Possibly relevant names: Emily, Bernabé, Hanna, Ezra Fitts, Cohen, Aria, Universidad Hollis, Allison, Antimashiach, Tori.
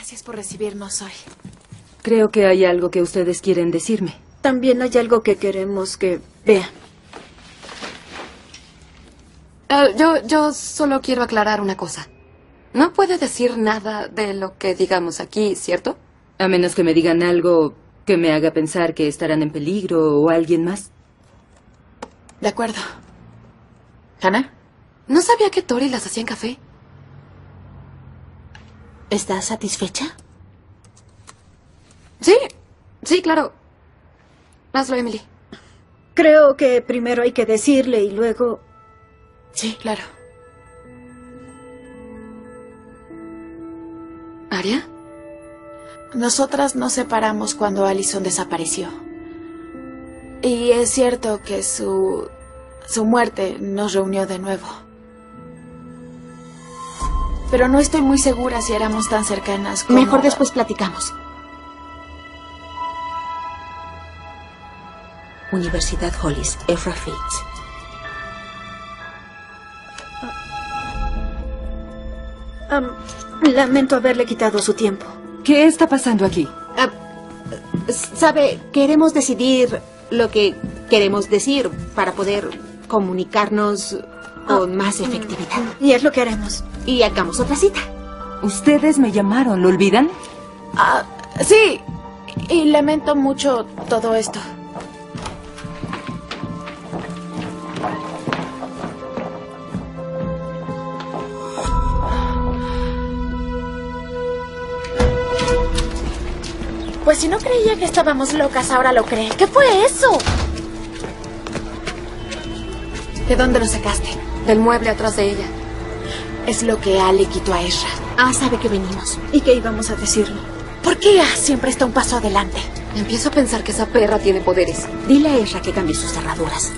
Gracias por recibirnos hoy. Creo que hay algo que ustedes quieren decirme. También hay algo que queremos que vean. Yo solo quiero aclarar una cosa. No puede decir nada de lo que digamos aquí, ¿cierto? A menos que me digan algo que me haga pensar que estarán en peligro o alguien más. De acuerdo. ¿Hanna? ¿No sabía que Tori las hacía en café? ¿Estás satisfecha? Sí, sí, claro. Hazlo, Emily. Creo que primero hay que decirle y luego... Sí, claro. ¿Aria? Nosotras nos separamos cuando Allison desapareció. Y es cierto que su muerte nos reunió de nuevo. Pero no estoy muy segura si éramos tan cercanas como... Mejor después platicamos. Universidad Hollis, Ezra Fitts. Lamento haberle quitado su tiempo. ¿Qué está pasando aquí? Sabe, queremos decidir lo que queremos decir para poder comunicarnos con más efectividad. Y es lo que haremos. Y hagamos otra cita. Ustedes me llamaron, ¿lo olvidan? Sí, y lamento mucho todo esto. Pues si no creía que estábamos locas, ahora lo cree. ¿Qué fue eso? ¿De dónde lo sacaste? Del mueble atrás de ella. Es lo que Ale quitó a Ezra. Sabe que venimos. ¿Y qué íbamos a decirle? ¿Por qué siempre está un paso adelante? Empiezo a pensar que esa perra tiene poderes. Dile a Ezra que cambie sus cerraduras.